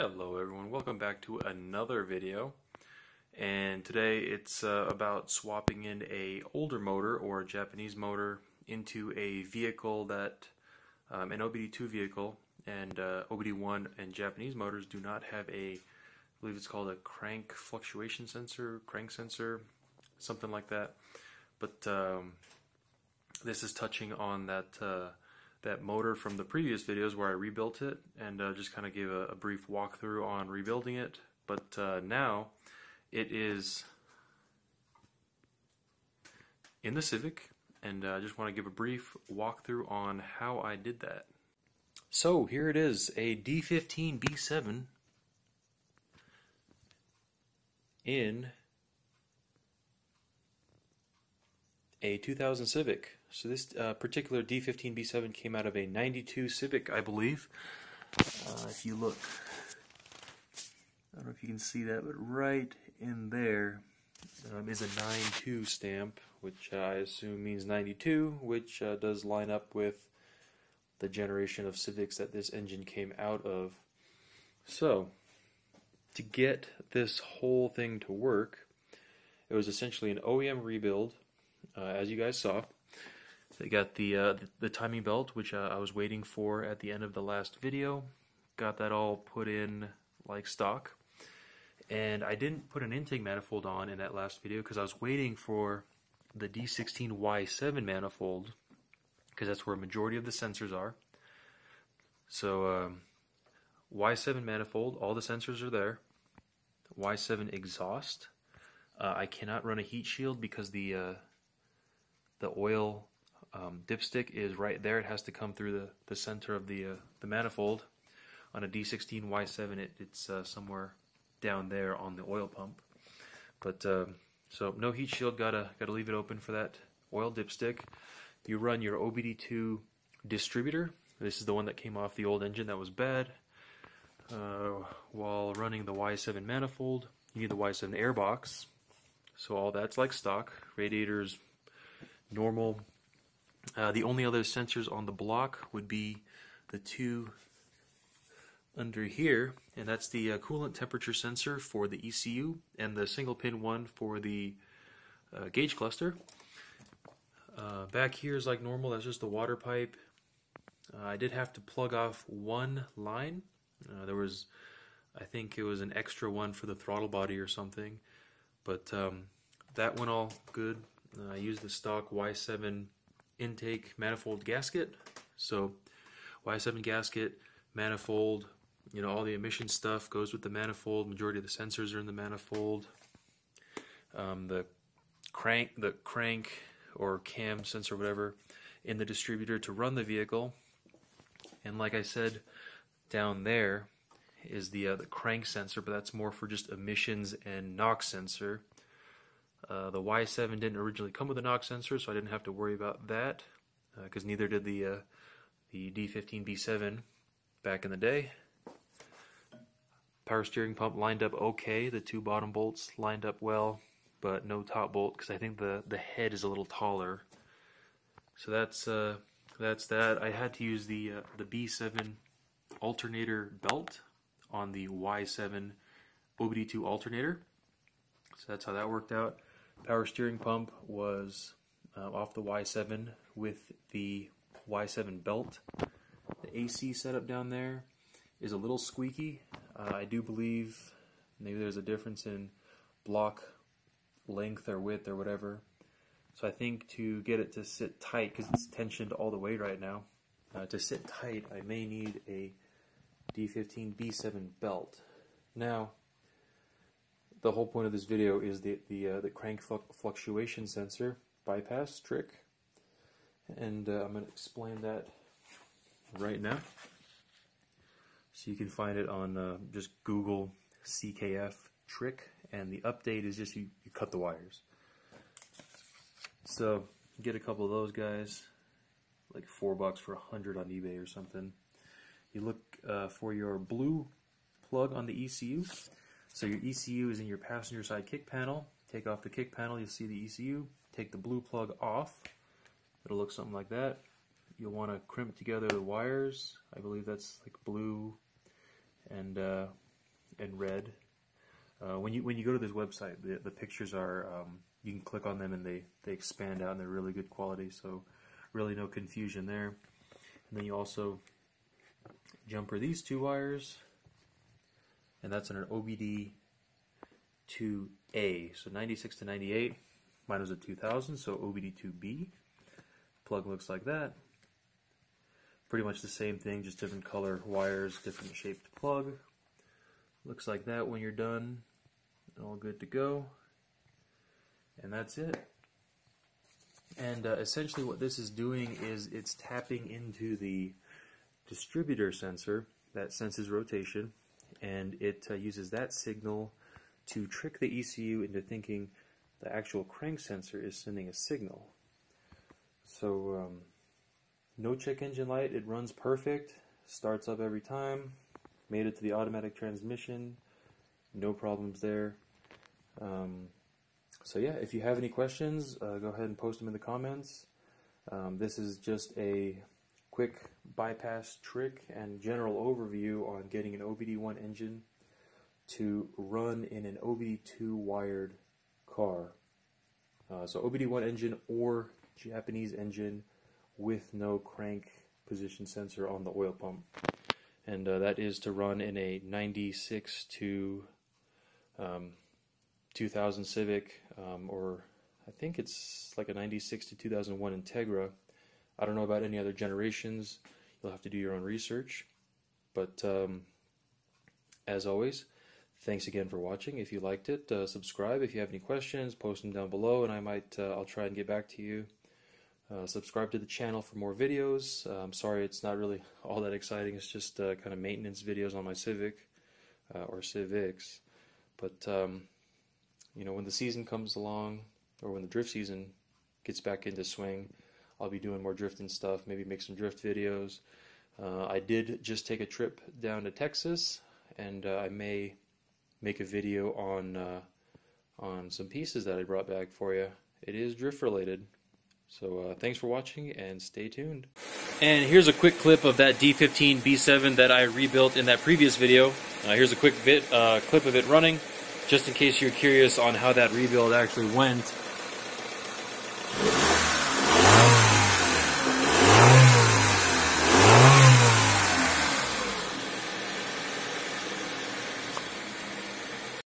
Hello everyone, welcome back to another video, and today it's about swapping in a older motor or a Japanese motor into a vehicle that an OBD2 vehicle, and OBD1 and Japanese motors do not have a, I believe it's called a crank fluctuation sensor, crank sensor, something like that. But this is touching on that motor from the previous videos where I rebuilt it, and just kind of gave a brief walkthrough on rebuilding it. But now it is in the Civic, and I just want to give a brief walkthrough on how I did that. So here it is, a D15B7 in a 2000 Civic. So this particular D15B7 came out of a 92 Civic, I believe. If you look, I don't know if you can see that, but right in there is a 92 stamp, which I assume means 92, which does line up with the generation of Civics that this engine came out of. So, to get this whole thing to work, it was essentially an OEM rebuild, as you guys saw. They got the timing belt, which I was waiting for at the end of the last video. Got that all put in like stock. And I didn't put an intake manifold on in that last video because I was waiting for the D16Y7 manifold, because that's where a majority of the sensors are. So Y7 manifold, all the sensors are there. Y7 exhaust. I cannot run a heat shield because the oil dipstick is right there. It has to come through the center of the manifold. On a D16Y7 it's somewhere down there on the oil pump. But so no heat shield, gotta leave it open for that oil dipstick. You run your OBD2 distributor. This is the one that came off the old engine that was bad. While running the Y7 manifold, you need the Y7 airbox. So all that's like stock. Radiators normal. The only other sensors on the block would be the two under here, and that's the coolant temperature sensor for the ECU and the single pin one for the gauge cluster. Back here is like normal, that's just the water pipe. I did have to plug off one line. There was, I think it was an extra one for the throttle body or something, but that went all good. I used the stock Y7 intake manifold gasket, so Y7 gasket, manifold, you know, all the emission stuff goes with the manifold. Majority of the sensors are in the manifold. The crank or cam sensor, whatever, in the distributor to run the vehicle. And like I said, down there is the crank sensor, but that's more for just emissions and NOx sensor. The Y7 didn't originally come with a NOx sensor, so I didn't have to worry about that, because neither did the D15B7 back in the day. Power steering pump lined up okay, the two bottom bolts lined up well, but no top bolt because I think the head is a little taller. So that's that. I had to use the B7 alternator belt on the Y7 OBD2 alternator, so that's how that worked out. Power steering pump was off the Y7 with the Y7 belt. The AC setup down there is a little squeaky. I do believe maybe there's a difference in block length or width or whatever. So I think to get it to sit tight, because it's tensioned all the way right now, to sit tight I may need a D15B7 belt. Now, the whole point of this video is the crank fluctuation sensor bypass trick, and I'm going to explain that right now. So you can find it on just Google CKF trick, and the update is just you cut the wires. So get a couple of those guys, like $4 for 100 on eBay or something. You look for your blue plug on the ECU. So your ECU is in your passenger side kick panel. Take off the kick panel, you'll see the ECU. Take the blue plug off. It'll look something like that. You'll want to crimp together the wires. I believe that's like blue and and red. When you go to this website, the pictures are, you can click on them and they expand out and they're really good quality, so really no confusion there. And then you also jumper these two wires, and that's on an OBD2A, so 96 to 98, mine was a 2000, so OBD2B. Plug looks like that. Pretty much the same thing, just different color wires, different shaped plug. Looks like that when you're done, all good to go. And that's it. And essentially what this is doing is it's tapping into the distributor sensor that senses rotation, and it uses that signal to trick the ECU into thinking the actual crank sensor is sending a signal. So no check engine light, it runs perfect, starts up every time, made it to the automatic transmission, no problems there. So yeah, if you have any questions, go ahead and post them in the comments. This is just a quick bypass trick and general overview on getting an OBD1 engine to run in an OBD2 wired car. So OBD1 engine or Japanese engine with no crank position sensor on the oil pump. And that is to run in a 96 to 2000 Civic, or I think it's like a 96 to 2001 Integra. I don't know about any other generations. You'll have to do your own research. But as always, thanks again for watching. If you liked it, subscribe. If you have any questions, post them down below, and I'll try and get back to you. Subscribe to the channel for more videos. I'm sorry it's not really all that exciting. It's just kind of maintenance videos on my Civic or Civics. But you know, when the season comes along, or when the drift season gets back into swing, I'll be doing more drifting stuff. Maybe make some drift videos. I did just take a trip down to Texas, and I may make a video on some pieces that I brought back for you. It is drift related. So thanks for watching and stay tuned. And here's a quick clip of that D15B7 that I rebuilt in that previous video. Here's a quick clip of it running, just in case you're curious on how that rebuild actually went.